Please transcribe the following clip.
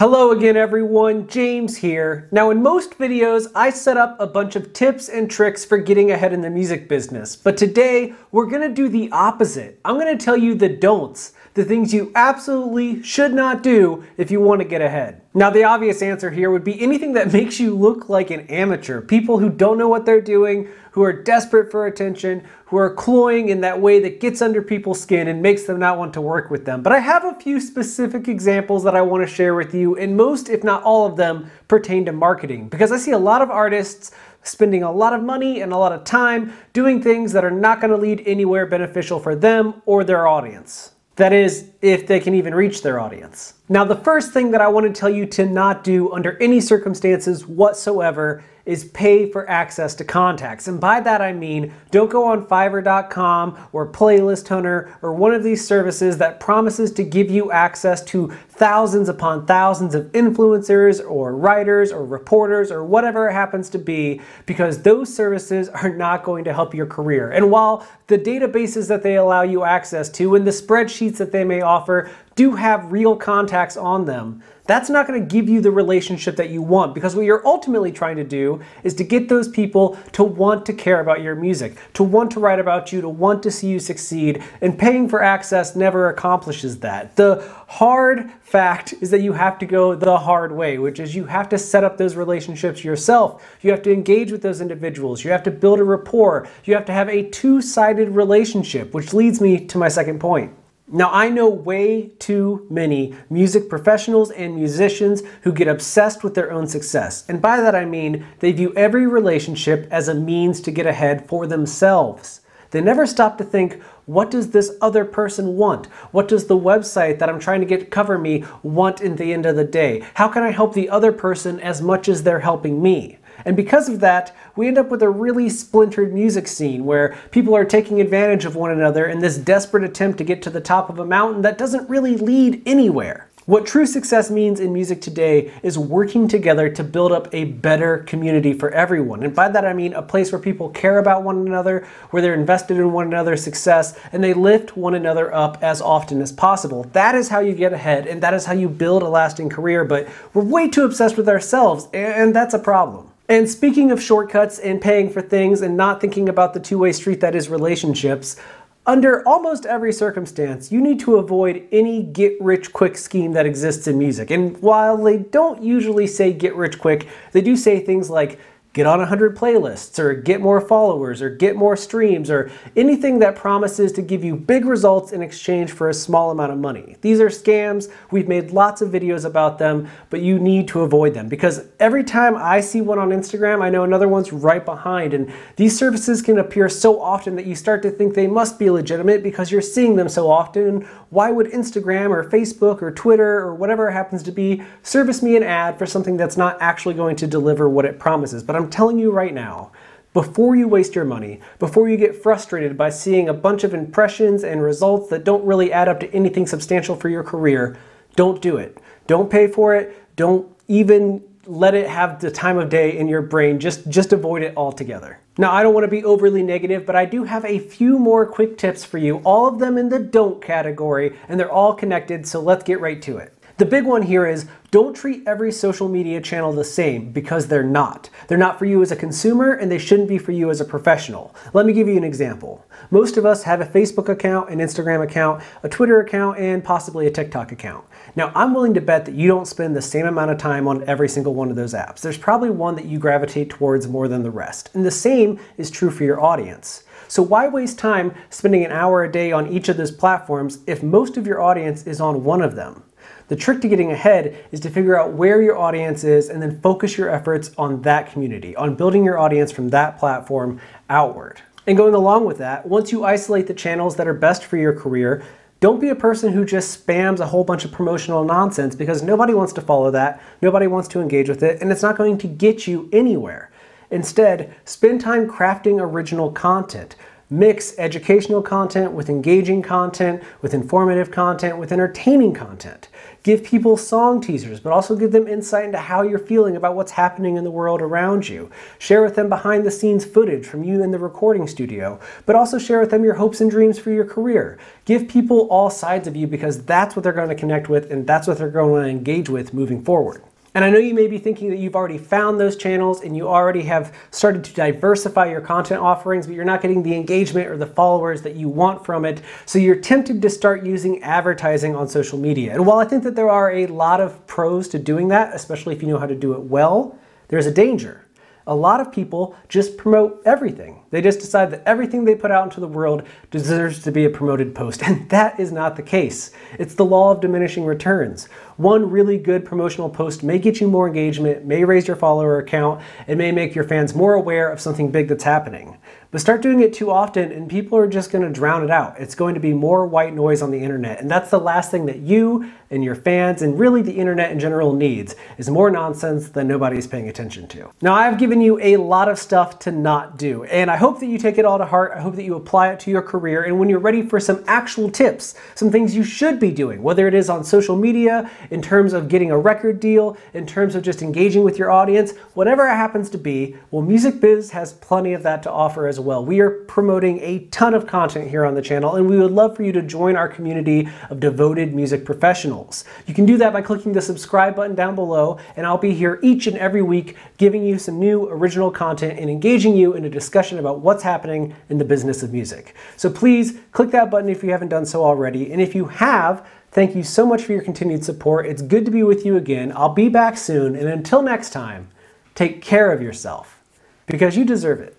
Hello again everyone, James here. Now in most videos, I set up a bunch of tips and tricks for getting ahead in the music business, but today we're gonna do the opposite. I'm gonna tell you the don'ts, the things you absolutely should not do if you wanna get ahead. Now the obvious answer here would be anything that makes you look like an amateur, people who don't know what they're doing, who are desperate for attention, who are cloying in that way that gets under people's skin and makes them not want to work with them. But I have a few specific examples that I want to share with you, and most, if not all of them, pertain to marketing, because I see a lot of artists spending a lot of money and a lot of time doing things that are not going to lead anywhere beneficial for them or their audience. That is, if they can even reach their audience. Now, the first thing that I want to tell you to not do under any circumstances whatsoever is pay for access to contacts. And by that I mean, don't go on Fiverr.com or Playlist Hunter or one of these services that promises to give you access to thousands upon thousands of influencers or writers or reporters or whatever it happens to be, because those services are not going to help your career. And while the databases that they allow you access to and the spreadsheets that they may offer do have real contacts on them, that's not going to give you the relationship that you want, because what you're ultimately trying to do is to get those people to want to care about your music, to want to write about you, to want to see you succeed, and paying for access never accomplishes that. The hard fact is that you have to go the hard way, which is you have to set up those relationships yourself. You have to engage with those individuals. You have to build a rapport. You have to have a two-sided relationship, which leads me to my second point. Now, I know way too many music professionals and musicians who get obsessed with their own success. And by that I mean, they view every relationship as a means to get ahead for themselves. They never stop to think, what does this other person want? What does the website that I'm trying to get to cover me want at the end of the day? How can I help the other person as much as they're helping me? And because of that, we end up with a really splintered music scene where people are taking advantage of one another in this desperate attempt to get to the top of a mountain that doesn't really lead anywhere. What true success means in music today is working together to build up a better community for everyone. And by that I mean a place where people care about one another, where they're invested in one another's success, and they lift one another up as often as possible. That is how you get ahead, and that is how you build a lasting career, but we're way too obsessed with ourselves, and that's a problem. And speaking of shortcuts and paying for things and not thinking about the two-way street that is relationships, under almost every circumstance, you need to avoid any get-rich-quick scheme that exists in music. And while they don't usually say get-rich-quick, they do say things like get on 100 playlists, or get more followers, or get more streams, or anything that promises to give you big results in exchange for a small amount of money. These are scams. We've made lots of videos about them, but you need to avoid them, because every time I see one on Instagram, I know another one's right behind, and these services can appear so often that you start to think they must be legitimate because you're seeing them so often. Why would Instagram or Facebook or Twitter or whatever it happens to be service me an ad for something that's not actually going to deliver what it promises? But I'm telling you right now, before you waste your money, before you get frustrated by seeing a bunch of impressions and results that don't really add up to anything substantial for your career, don't do it. Don't pay for it. Don't even let it have the time of day in your brain. Just avoid it altogether. Now, I don't want to be overly negative, but I do have a few more quick tips for you, all of them in the don't category, and they're all connected, so let's get right to it. The big one here is don't treat every social media channel the same, because they're not. They're not for you as a consumer, and they shouldn't be for you as a professional. Let me give you an example. Most of us have a Facebook account, an Instagram account, a Twitter account, and possibly a TikTok account. Now, I'm willing to bet that you don't spend the same amount of time on every single one of those apps. There's probably one that you gravitate towards more than the rest, and the same is true for your audience. So why waste time spending an hour a day on each of those platforms if most of your audience is on one of them? The trick to getting ahead is to figure out where your audience is and then focus your efforts on that community, on building your audience from that platform outward. And going along with that, once you isolate the channels that are best for your career, don't be a person who just spams a whole bunch of promotional nonsense, because nobody wants to follow that, nobody wants to engage with it, and it's not going to get you anywhere. Instead, spend time crafting original content. Mix educational content with engaging content, with informative content, with entertaining content. Give people song teasers, but also give them insight into how you're feeling about what's happening in the world around you. Share with them behind the scenes footage from you in the recording studio, but also share with them your hopes and dreams for your career. Give people all sides of you because that's what they're going to connect with and that's what they're going to engage with moving forward. And I know you may be thinking that you've already found those channels and you already have started to diversify your content offerings, but you're not getting the engagement or the followers that you want from it. So you're tempted to start using advertising on social media. And while I think that there are a lot of pros to doing that, especially if you know how to do it well, there's a danger. A lot of people just promote everything. They just decide that everything they put out into the world deserves to be a promoted post, and that is not the case. It's the law of diminishing returns. One really good promotional post may get you more engagement, may raise your follower count, and may make your fans more aware of something big that's happening. But start doing it too often and people are just going to drown it out. It's going to be more white noise on the internet, and that's the last thing that you and your fans and really the internet in general needs, is more nonsense that nobody's paying attention to. Now, I've given you a lot of stuff to not do, and I hope that you take it all to heart. I hope that you apply it to your career, and when you're ready for some actual tips, some things you should be doing, whether it is on social media, in terms of getting a record deal, in terms of just engaging with your audience, whatever it happens to be, well, Music Biz has plenty of that to offer as well. We are promoting a ton of content here on the channel, and we would love for you to join our community of devoted music professionals. You can do that by clicking the subscribe button down below, and I'll be here each and every week giving you some new original content and engaging you in a discussion about what's happening in the business of music. So please click that button if you haven't done so already, and if you have, thank you so much for your continued support. It's good to be with you again. I'll be back soon, and until next time, take care of yourself because you deserve it.